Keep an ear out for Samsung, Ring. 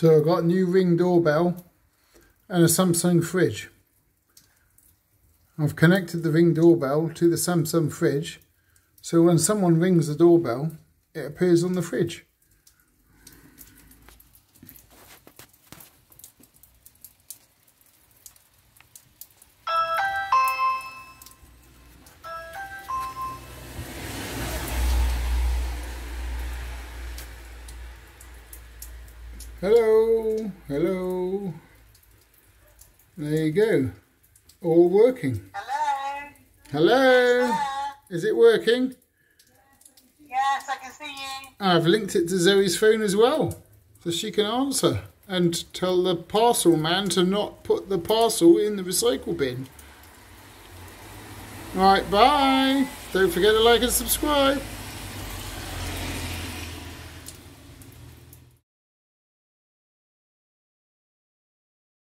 So I've got a new Ring doorbell and a Samsung fridge. I've connected the Ring doorbell to the Samsung fridge, so when someone rings the doorbell, it appears on the fridge. Hello, hello. There you go. All working. Hello. Hello. Is it working? Yes, I can see you. I've linked it to Zoe's phone as well, so she can answer and tell the parcel man to not put the parcel in the recycle bin. Right, bye. Don't forget to like and subscribe.